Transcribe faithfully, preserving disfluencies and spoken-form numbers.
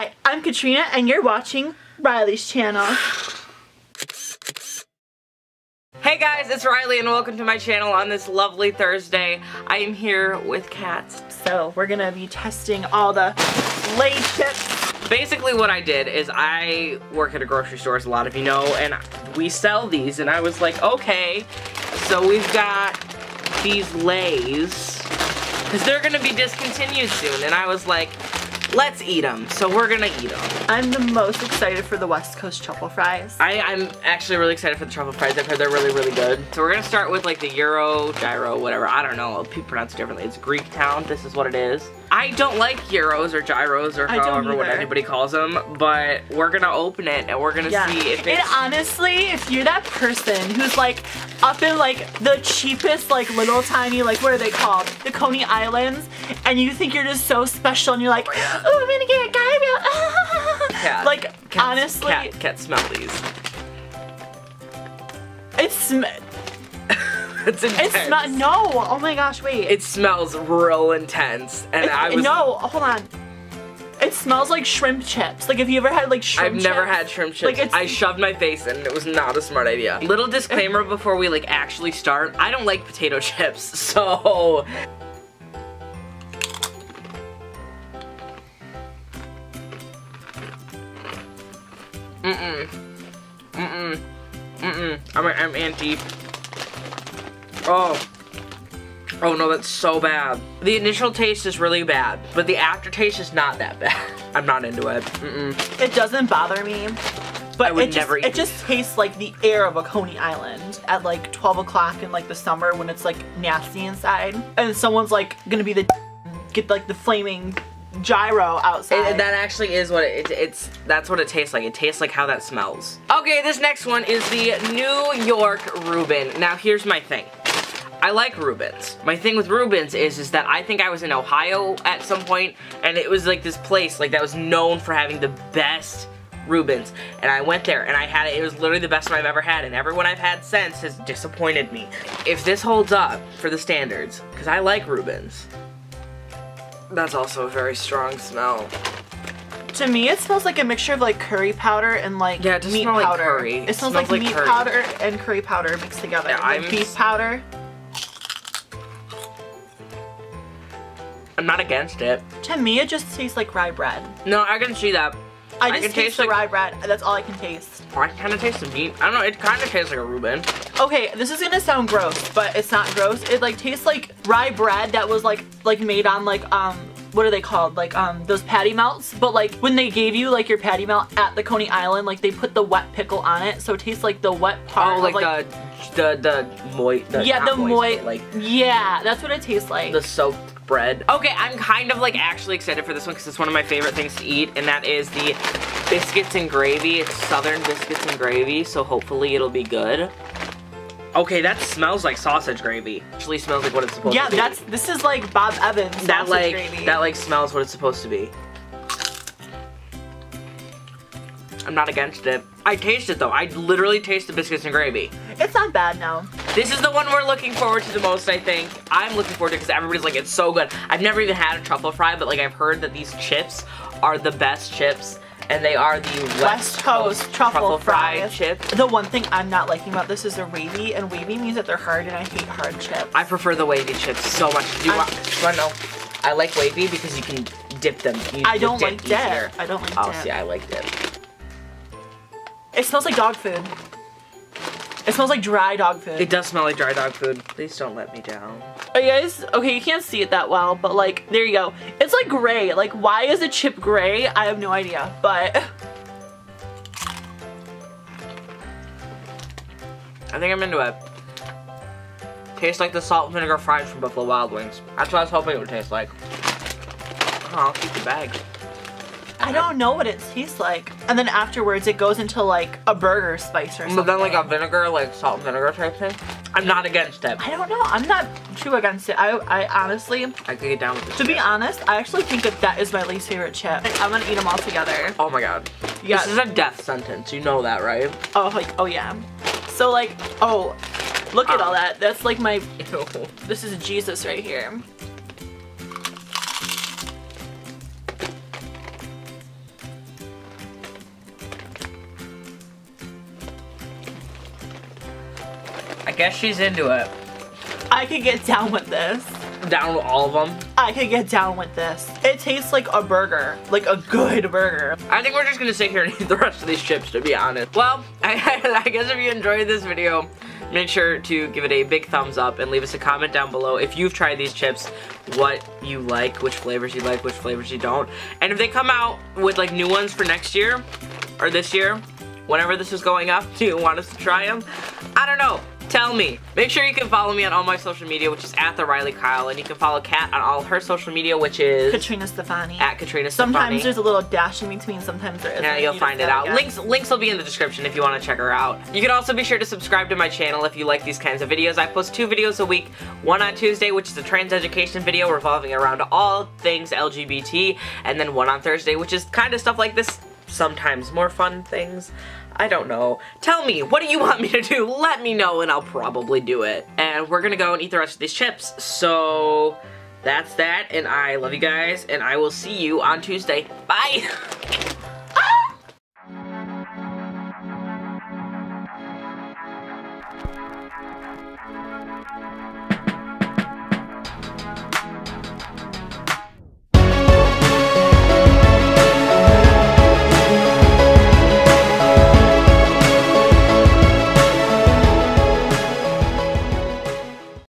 Hi, I'm Katrina and you're watching Riley's channel. Hey guys, it's Riley and welcome to my channel on this lovely Thursday. I am here with Kat. So we're gonna be testing all the Lay's chips. Basically what I did is I work at a grocery store, as a lot of you know, and we sell these, and I was like, okay, so we've got these Lay's, because they're gonna be discontinued soon, and I was like, let's eat them. So we're gonna eat them. I'm the most excited for the West Coast Truffle Fries. I, I'm actually really excited for the Truffle Fries. I've heard they're really, really good. So we're gonna start with like the Euro, gyro, whatever. I don't know. People pronounce it differently. It's Greek town. This is what it is. I don't like Euros or gyros or however what anybody calls them, but we're gonna open it and we're gonna yeah. see if it's... And honestly, if you're that person who's like up in like the cheapest, like little tiny, like what are they called? The Coney Islands, and you think you're just so special and you're like, oh, I'm gonna get a gyro. Cat, like, Cat's, honestly. Cat, Cat, smell these. It sm- It's intense. It smells, no, oh my gosh, wait. It smells real intense. And it, I was- No, hold on. It smells like shrimp chips. Like, have you ever had like shrimp chips? I've never chips? had shrimp chips. Like, I shoved my face in and it was not a smart idea. Little disclaimer before we like actually start, I don't like potato chips, so. Mm-mm. Mm-mm. Mm-mm. I'm, I'm anti. Oh. Oh no, that's so bad. The initial taste is really bad, but the aftertaste is not that bad. I'm not into it. Mm-mm. It doesn't bother me, but I would it, never just, eat it just tastes like the air of a Coney Island at like twelve o'clock in like the summer when it's like nasty inside. And someone's like gonna be the get like the flaming gyro outside. It, that actually is what it, it, it's, that's what it tastes like. It tastes like how that smells. Okay, this next one is the New York Reuben. Now here's my thing. I like Reubens. My thing with Reubens is is that I think I was in Ohio at some point, and it was like this place like that was known for having the best Reubens, and I went there and I had it. It was literally the best one I've ever had, and everyone I've had since has disappointed me. If this holds up for the standards, because I like Reubens. That's also a very strong smell. To me, it smells like a mixture of like curry powder and like yeah, it meat powder. Like curry. It, it smells, smells like, like meat curry. powder and curry powder mixed together. Yeah, like beef powder. I'm not against it. To me, it just tastes like rye bread. No, I can see that. I, I just can taste, taste the like, rye bread. That's all I can taste. Oh, I can kind of taste the meat. I don't know. It kind of tastes like a Reuben. Okay, this is gonna sound gross, but it's not gross. It like tastes like rye bread that was like like made on like um what are they called like um those patty melts. But like when they gave you like your patty melt at the Coney Island, like they put the wet pickle on it, so it tastes like the wet part. Oh, like, of, like the the the moist. Yeah, the moist. Like yeah, that's what it tastes like. The soaked bread. Okay, I'm kind of like actually excited for this one because it's one of my favorite things to eat, and that is the biscuits and gravy. It's Southern biscuits and gravy, so hopefully it'll be good. Okay, that smells like sausage gravy. Actually smells like what it's supposed yeah, to be. Yeah, that's this is like Bob Evans sausage that, like, gravy. That like smells what it's supposed to be. I'm not against it. I taste it though. I literally taste the biscuits and gravy. It's not bad now. This is the one we're looking forward to the most, I think. I'm looking forward to it because everybody's like, it's so good. I've never even had a truffle fry, but like I've heard that these chips are the best chips, and they are the West, West Coast, Coast Truffle, truffle Fry chips. The one thing I'm not liking about this is they're wavy, and wavy means that they're hard, and I hate hard chips. I prefer the wavy chips so much. Do you want to know? I like wavy because you can dip them. You I don't dip like dip. Easier. I don't like oh, dip. Oh, see, I like dip. It smells like dog food. It smells like dry dog food. It does smell like dry dog food. Please don't let me down. Oh, you guys, okay, you can't see it that well, but like, there you go. It's like gray. Like, why is a chip gray? I have no idea, but. I think I'm into it. Tastes like the salt and vinegar fries from Buffalo Wild Wings. That's what I was hoping it would taste like. Oh, I'll keep the bag. I don't know what it tastes like. And then afterwards, it goes into like a burger spice or something. But then like a vinegar, like salt and vinegar type thing. I'm not against it. I don't know. I'm not too against it. I, I honestly. I could get down with this. To chip. be honest, I actually think that that is my least favorite chip. I'm gonna eat them all together. Oh my god. Yeah. This is a death sentence. You know that, right? Oh, like, oh yeah. So like, oh, look um, at all that. That's like my. Ew. This is Jesus right here. guess she's into it. I could get down with this. Down with all of them? I could get down with this. It tastes like a burger, like a good burger. I think we're just gonna sit here and eat the rest of these chips, to be honest. Well, I, I guess if you enjoyed this video, make sure to give it a big thumbs up and leave us a comment down below if you've tried these chips, what you like, which flavors you like, which flavors you don't. And if they come out with like new ones for next year or this year, whenever this is going up, do you want us to try them? I don't know. Tell me. Make sure you can follow me on all my social media, which is at the Riley Kyle, and you can follow Kat on all her social media, which is Katrina Stefani. At Katrina Stefani. Sometimes there's a little dash in between, sometimes there isn't. Yeah, you'll find it out. Links, links will be in the description if you want to check her out. You can also be sure to subscribe to my channel if you like these kinds of videos. I post two videos a week, one on Tuesday, which is a trans education video revolving around all things L G B T, and then one on Thursday, which is kind of stuff like this. Sometimes more fun things. I don't know. Tell me, what do you want me to do? Let me know and I'll probably do it. And we're gonna go and eat the rest of these chips. So that's that, and I love you guys, and I will see you on Tuesday. Bye!